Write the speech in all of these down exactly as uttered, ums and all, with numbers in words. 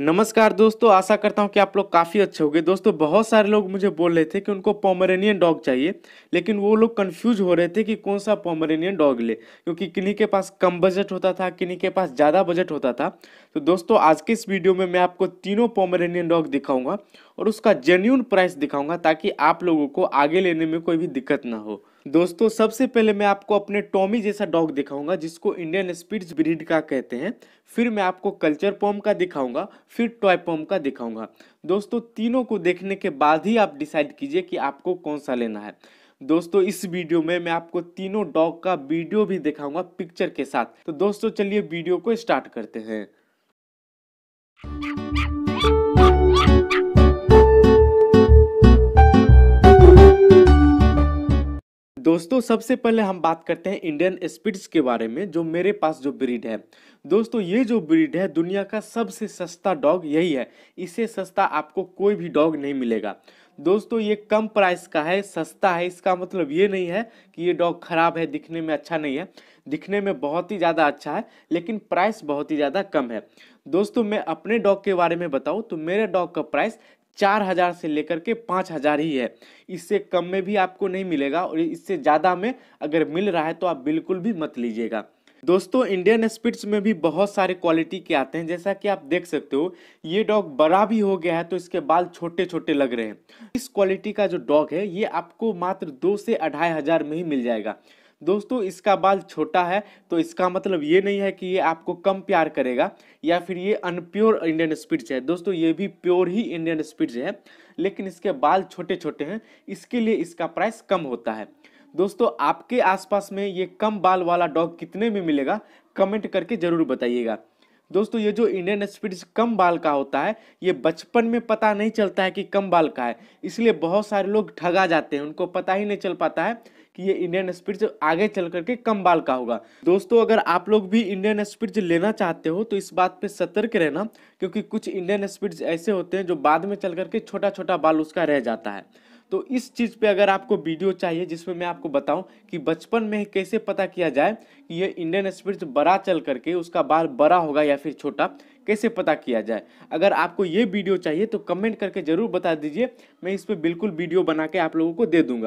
नमस्कार दोस्तों, आशा करता हूं कि आप लोग काफ़ी अच्छे होंगे। दोस्तों बहुत सारे लोग मुझे बोल रहे थे कि उनको पोमेरेनियन डॉग चाहिए, लेकिन वो लोग कंफ्यूज हो रहे थे कि कौन सा पोमेरेनियन डॉग ले, क्योंकि किन्हीं के पास कम बजट होता था, किन्हीं के पास ज़्यादा बजट होता था। तो दोस्तों आज के इस वीडियो में मैं आपको तीनों पोमेरेनियन डॉग दिखाऊँगा और उसका जेन्युइन प्राइस दिखाऊँगा, ताकि आप लोगों को आगे लेने में कोई भी दिक्कत ना हो। दोस्तों सबसे पहले मैं आपको अपने टॉमी जैसा डॉग दिखाऊंगा, जिसको इंडियन स्पिट्ज ब्रीड का कहते हैं। फिर मैं आपको कल्चर पॉम का दिखाऊंगा, फिर टॉय पॉम का दिखाऊंगा। दोस्तों तीनों को देखने के बाद ही आप डिसाइड कीजिए कि आपको कौन सा लेना है। दोस्तों इस वीडियो में मैं आपको तीनों डॉग का वीडियो भी दिखाऊंगा पिक्चर के साथ। तो दोस्तों चलिए वीडियो को स्टार्ट करते हैं। दोस्तों सबसे पहले हम बात करते हैं इंडियन स्पिट्स के बारे में, जो मेरे पास जो ब्रीड है। दोस्तों ये जो ब्रीड है दुनिया का सबसे सस्ता डॉग यही है, इससे सस्ता आपको कोई भी डॉग नहीं मिलेगा। दोस्तों ये कम प्राइस का है, सस्ता है, इसका मतलब ये नहीं है कि ये डॉग खराब है, दिखने में अच्छा नहीं है। दिखने में बहुत ही ज़्यादा अच्छा है, लेकिन प्राइस बहुत ही ज़्यादा कम है। दोस्तों मैं अपने डॉग के बारे में बताऊँ तो मेरे डॉग का प्राइस चार हज़ार से लेकर के पाँच हज़ार ही है, इससे कम में भी आपको नहीं मिलेगा, और इससे ज़्यादा में अगर मिल रहा है तो आप बिल्कुल भी मत लीजिएगा। दोस्तों इंडियन स्पिट्स में भी बहुत सारे क्वालिटी के आते हैं, जैसा कि आप देख सकते हो ये डॉग बड़ा भी हो गया है तो इसके बाल छोटे छोटे लग रहे हैं। इस क्वालिटी का जो डॉग है ये आपको मात्र दो से अढ़ाई हज़ार में ही मिल जाएगा। दोस्तों इसका बाल छोटा है तो इसका मतलब ये नहीं है कि ये आपको कम प्यार करेगा या फिर ये अनप्योर इंडियन स्पिट्स है। दोस्तों ये भी प्योर ही इंडियन स्पिट्स है, लेकिन इसके बाल छोटे छोटे हैं, इसके लिए इसका प्राइस कम होता है। दोस्तों आपके आसपास में ये कम बाल वाला डॉग कितने में मिलेगा, कमेंट करके ज़रूर बताइएगा। दोस्तों ये जो इंडियन स्पिट्स कम बाल का होता है, ये बचपन में पता नहीं चलता है कि कम बाल का है, इसलिए बहुत सारे लोग ठगा जाते हैं, उनको पता ही नहीं चल पाता है कि ये इंडियन स्पिट्स आगे चल करके कम बाल का होगा। दोस्तों अगर आप लोग भी इंडियन स्पिट्स लेना चाहते हो तो इस बात पे सतर्क रहना, क्योंकि कुछ इंडियन स्पिट्स ऐसे होते हैं जो बाद में चल करके छोटा छोटा बाल उसका रह जाता है। तो इस चीज़ पे अगर आपको वीडियो चाहिए जिसमें मैं आपको बताऊं कि बचपन में कैसे पता किया जाए कि ये इंडियन स्पिट्स बड़ा चल करके उसका बाल बड़ा होगा या फिर छोटा, कैसे पता किया जाए, अगर आपको ये वीडियो चाहिए तो कमेंट करके ज़रूर बता दीजिए। मैं इस पर बिल्कुल वीडियो बना के आप लोगों को दे दूँगा।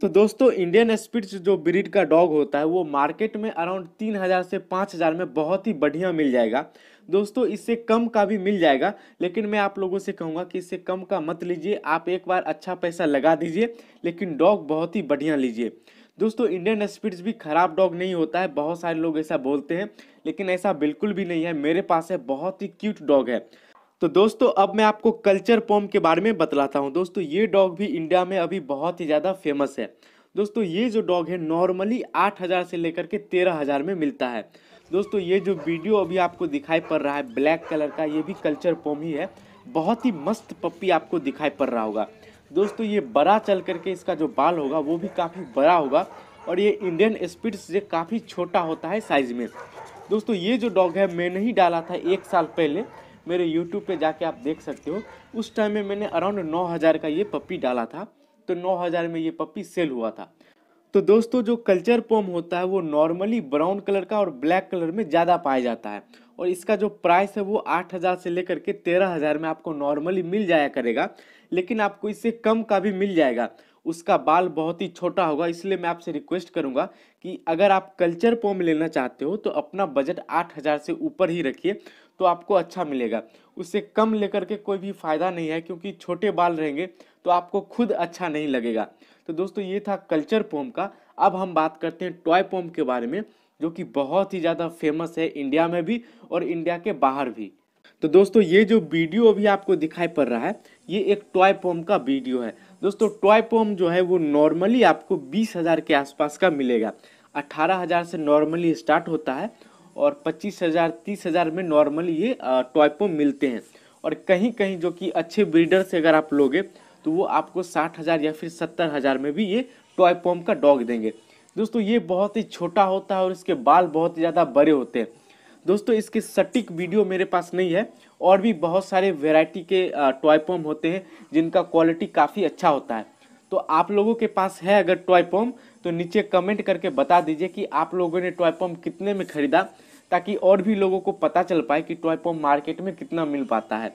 तो दोस्तों इंडियन स्पिट्स जो ब्रीड का डॉग होता है वो मार्केट में अराउंड तीन हज़ार से पाँच हज़ार में बहुत ही बढ़िया मिल जाएगा। दोस्तों इससे कम का भी मिल जाएगा, लेकिन मैं आप लोगों से कहूँगा कि इससे कम का मत लीजिए। आप एक बार अच्छा पैसा लगा दीजिए, लेकिन डॉग बहुत ही बढ़िया लीजिए। दोस्तों इंडियन स्पिट्स भी ख़राब डॉग नहीं होता है, बहुत सारे लोग ऐसा बोलते हैं, लेकिन ऐसा बिल्कुल भी नहीं है। मेरे पास है, बहुत ही क्यूट डॉग है। तो दोस्तों अब मैं आपको कल्चर पॉम के बारे में बतलाता हूँ। दोस्तों ये डॉग भी इंडिया में अभी बहुत ही ज़्यादा फेमस है। दोस्तों ये जो डॉग है नॉर्मली आठ हज़ार से लेकर के तेरह हज़ार में मिलता है। दोस्तों ये जो वीडियो अभी आपको दिखाई पड़ रहा है ब्लैक कलर का, ये भी कल्चर पॉम ही है। बहुत ही मस्त पप्पी आपको दिखाई पड़ रहा होगा। दोस्तों ये बड़ा चल करके इसका जो बाल होगा वो भी काफ़ी बड़ा होगा, और ये इंडियन स्पिट्स से काफ़ी छोटा होता है साइज़ में। दोस्तों ये जो डॉग है मैंने ही डाला था एक साल पहले, मेरे यूट्यूब पे जाके आप देख सकते हो। उस टाइम में मैंने अराउंड नौ हज़ार का ये पप्पी डाला था, तो नौ हज़ार में ये पप्पी सेल हुआ था। तो दोस्तों जो कल्चर पॉम होता है वो नॉर्मली ब्राउन कलर का और ब्लैक कलर में ज़्यादा पाया जाता है, और इसका जो प्राइस है वो आठ हज़ार से लेकर के तेरह हज़ार में आपको नॉर्मली मिल जाया करेगा, लेकिन आपको इससे कम का भी मिल जाएगा। उसका बाल बहुत ही छोटा होगा, इसलिए मैं आपसे रिक्वेस्ट करूंगा कि अगर आप कल्चर पॉम लेना चाहते हो तो अपना बजट आठ हज़ार से ऊपर ही रखिए, तो आपको अच्छा मिलेगा। उससे कम लेकर के कोई भी फ़ायदा नहीं है, क्योंकि छोटे बाल रहेंगे तो आपको खुद अच्छा नहीं लगेगा। तो दोस्तों ये था कल्चर पॉम का। अब हम बात करते हैं टॉय पॉम के बारे में, जो कि बहुत ही ज़्यादा फेमस है इंडिया में भी और इंडिया के बाहर भी। तो दोस्तों ये जो वीडियो अभी आपको दिखाई पड़ रहा है ये एक टॉय पॉम का वीडियो है। दोस्तों टॉय पॉम जो है वो नॉर्मली आपको बीस हज़ार के आसपास का मिलेगा। अठारह हज़ार से नॉर्मली स्टार्ट होता है, और पच्चीस हज़ार तीस हज़ार में नॉर्मली ये टॉय पॉम मिलते हैं। और कहीं कहीं जो कि अच्छे ब्रीडर से अगर आप लोगे तो वो आपको साठ हज़ार या फिर सत्तर हज़ार में भी ये टॉय पॉम का डॉग देंगे। दोस्तों ये बहुत ही छोटा होता है और इसके बाल बहुत ही ज़्यादा बड़े होते हैं। दोस्तों इसके सटीक वीडियो मेरे पास नहीं है, और भी बहुत सारे वैरायटी के टॉय पॉम होते हैं जिनका क्वालिटी काफ़ी अच्छा होता है। तो आप लोगों के पास है अगर टॉय पॉम तो नीचे कमेंट करके बता दीजिए कि आप लोगों ने टॉय पॉम कितने में ख़रीदा, ताकि और भी लोगों को पता चल पाए कि टॉय पॉम मार्केट में कितना मिल पाता है।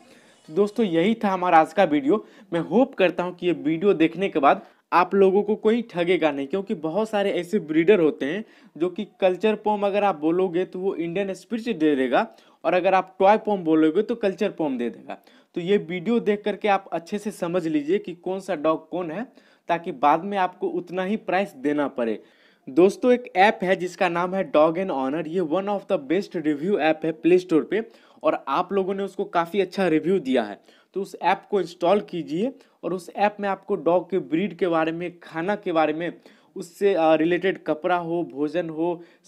तो दोस्तों यही था हमारा आज का वीडियो। मैं होप करता हूँ कि ये वीडियो देखने के बाद आप लोगों को कोई ठगेगा नहीं, क्योंकि बहुत सारे ऐसे ब्रीडर होते हैं जो कि कल्चर पॉम अगर आप बोलोगे तो वो इंडियन स्पिट्स दे देगा, और अगर आप टॉय पॉम बोलोगे तो कल्चर पॉम दे देगा। तो ये वीडियो देख करके आप अच्छे से समझ लीजिए कि कौन सा डॉग कौन है, ताकि बाद में आपको उतना ही प्राइस देना पड़े। दोस्तों एक ऐप है जिसका नाम है डॉग इन ऑनर। ये one of the best review app है प्ले स्टोर पे, और आप लोगों ने उसको काफ़ी अच्छा रिव्यू दिया है। तो उस ऐप को इंस्टॉल कीजिए, और उस ऐप में आपको डॉग के ब्रीड के बारे में, खाना के बारे में, उससे रिलेटेड कपड़ा हो, भोजन हो,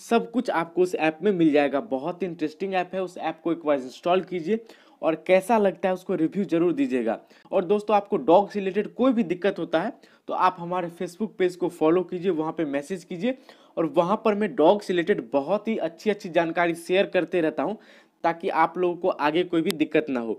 सब कुछ आपको उस ऐप में मिल जाएगा। बहुत इंटरेस्टिंग ऐप है, उस ऐप को एक बार इंस्टॉल कीजिए और कैसा लगता है उसको रिव्यू जरूर दीजिएगा। और दोस्तों आपको डॉग से रिलेटेड कोई भी दिक्कत होता है तो आप हमारे फेसबुक पेज को फॉलो कीजिए, वहाँ पे मैसेज कीजिए, और वहाँ पर मैं डॉग से रिलेटेड बहुत ही अच्छी अच्छी जानकारी शेयर करते रहता हूँ, ताकि आप लोगों को आगे कोई भी दिक्कत ना हो।